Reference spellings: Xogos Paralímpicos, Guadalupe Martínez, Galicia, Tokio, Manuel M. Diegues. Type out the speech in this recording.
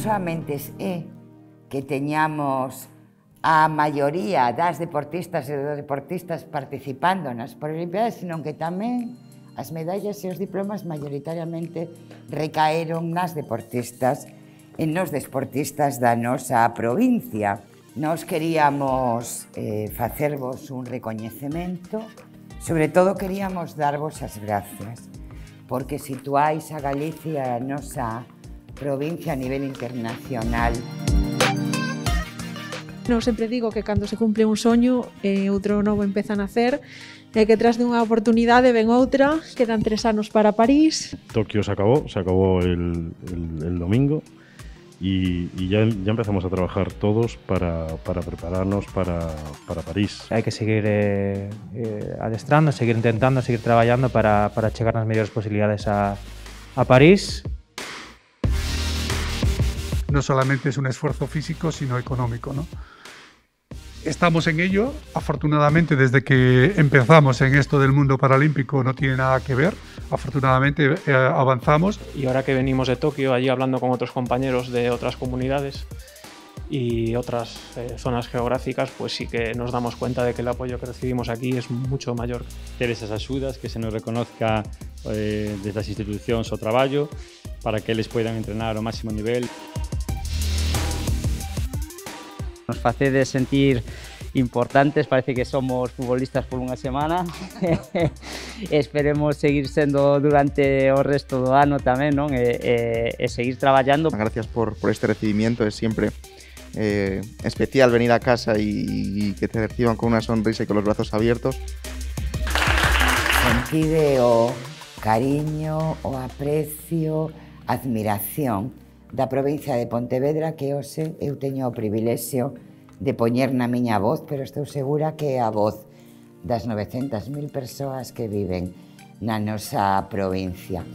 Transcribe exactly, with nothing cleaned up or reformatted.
solamente é que teñamos a maioría das deportistas e dos deportistas participando nas Paralimpíadas, senón que tamén as medallas e os diplomas maioritariamente recaeron nas deportistas e nos deportistas da nosa provincia. Nos queríamos facervos un recoñecemento, sobre todo queríamos darvos as gracias, porque situáis a Galicia, a nosa provincia, a nivel internacional. Non sempre digo que cando se cumple un soño, outro novo empeza a nacer, e que tras dunha oportunidade ven outra, quedan tres anos para París. Tokio se acabou, se acabou el, el, el domingo, y, y ya, ya empezamos a trabajar todos para, para prepararnos para, para París. Hay que seguir eh, eh, adestrando, seguir intentando, seguir trabajando para, para llegar las mejores posibilidades a, a París. No solamente es un esfuerzo físico, sino económico, ¿no? Estamos en ello. Afortunadamente, desde que empezamos en esto del mundo paralímpico no tiene nada que ver. Afortunadamente eh, avanzamos. Y ahora que venimos de Tokio, allí hablando con otros compañeros de otras comunidades y otras eh, zonas geográficas, pues sí que nos damos cuenta de que el apoyo que recibimos aquí es mucho mayor. Ter esas ayudas, que se nos reconozca eh, desde las instituciones o trabajo, para que les puedan entrenar al máximo nivel. Nos facede sentir importantes, parece que somos futbolistas por unha semana. Esperemos seguir sendo durante o resto do ano tamén, non? E, e, e seguir traballando. Gracias por, por este recibimiento, é sempre eh, especial venir a casa y, y que te reciban con una sonrisa y con los brazos abiertos. Coincide o cariño, o aprecio, admiración da provincia de Pontevedra, que hoxe eu teño o privilexio de poñer na miña voz, pero estou segura que é a voz das novecientas mil persoas que viven na nosa provincia.